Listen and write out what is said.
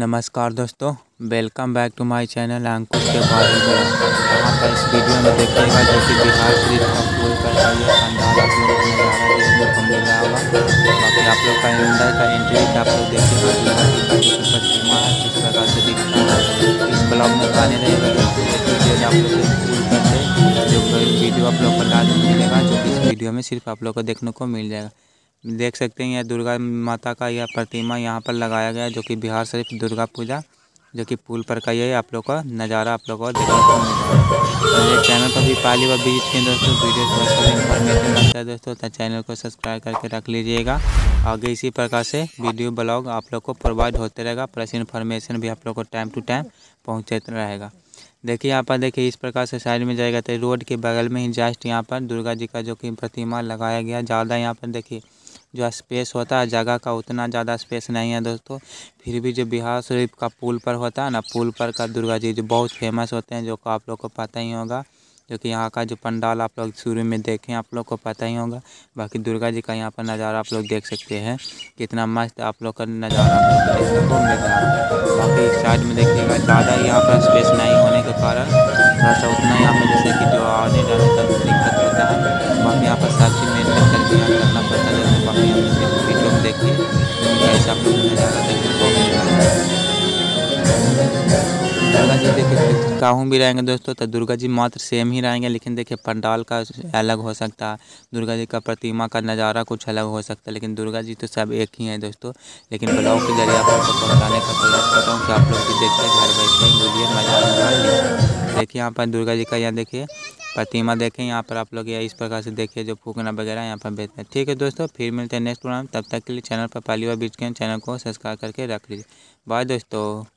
नमस्कार दोस्तों, welcome back to my channel Ankush के बारे में। यहाँ पर इस वीडियो में देखिएगा जो कि बिहार शरीफ का पूल पर मिला हुआ, बाकी आप लोग का अंदर का एंट्री आप लोग देखिएगा प्रतिमा है किस प्रकार से दिखता है। इस ब्लॉग में पाने रहेगा आप लोग जो वीडियो आप लोग को लाजमी मिलेगा, जो कि इस वीडियो में सिर्फ आप लोग को देखने को मिल जाएगा। देख सकते हैं यह दुर्गा माता का यह प्रतिमा यहाँ पर लगाया गया है, जो कि बिहार शरीफ दुर्गा पूजा जो कि पुल पर का यही आप लोग का नज़ारा आप लोग को देखने को मिलता है। मेरे चैनल पर भी पहली बार विजिट किए दोस्तों, वीडियो थोड़ा इन्फॉर्मेशन लगता है दोस्तों, तो चैनल को सब्सक्राइब करके रख लीजिएगा। आगे इसी प्रकार से वीडियो ब्लॉग आप लोग को प्रोवाइड होते रहेगा, प्लस इन्फॉर्मेशन भी आप लोग को टाइम टू टाइम पहुँचते रहेगा। देखिए यहाँ पर देखिए इस प्रकार से साइड में जाएगा तो रोड के बगल में ही जस्ट यहाँ पर दुर्गा जी का जो कि प्रतिमा लगाया गया। ज़्यादा यहाँ पर देखिए जो स्पेस होता है जगह का उतना ज़्यादा स्पेस नहीं है दोस्तों, फिर भी जो बिहार शरीफ का पुल पर होता है ना, पुल पर का दुर्गा जी जो बहुत फेमस होते हैं, जो को आप लोग को पता ही होगा, जो कि यहाँ का जो पंडाल आप लोग शुरू में देखें आप लोग को पता ही होगा। बाकी दुर्गा जी का यहाँ पर नज़ारा आप लोग देख सकते हैं कितना मस्त आप लोग का नज़ारा देखने को मिल रहा है। बाकी साइड में देखिएगा ज़्यादा यहाँ पर स्पेस नहीं होने के कारण थोड़ा सा उतना यहाँ पर जैसे कि जो आने जाने का दिक्कत होता है, बाकी यहाँ पर साक्षी में करना पड़ता है। बाकी वीडियो में देखिए ऐसा आप लोग नज़ारा देखने को मिल रहा है। दुर्गा जी देखिए काहू भी रहेंगे दोस्तों तो दुर्गा जी मात्र सेम ही रहेंगे, लेकिन देखिए पंडाल का अलग हो सकता है, दुर्गा जी का प्रतिमा का नज़ारा कुछ अलग हो सकता है, लेकिन दुर्गा जी तो सब एक ही हैं दोस्तों। लेकिन ब्लॉग के जरिए आप लोग को पहुँचाने का प्रयास करता हूँ कि आप लोग भी देखते हैं, घर बैठे ही बोलिए मज़ा आएगा। देखिए यहाँ पर दुर्गा जी का यहाँ देखिए प्रतिमा देखें, यहाँ पर आप लोग यह इस प्रकार से देखिए जो फूकना वगैरह यहाँ पर बेचते हैं। ठीक है दोस्तों, फिर मिलते हैं नेक्स्ट प्रोग्राम, तब तक के लिए चैनल पर पहली बार विजिट करें, चैनल को सब्सक्राइब करके रख लीजिए। बाय दोस्तों।